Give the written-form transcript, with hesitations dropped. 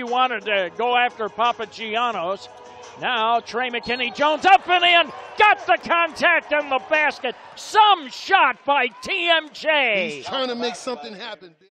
you wanted to go after Papa Giannos. Now Trey McKinney-Jones up and in, got the contact in the basket. Some shot by TMJ. He's trying to make something happen.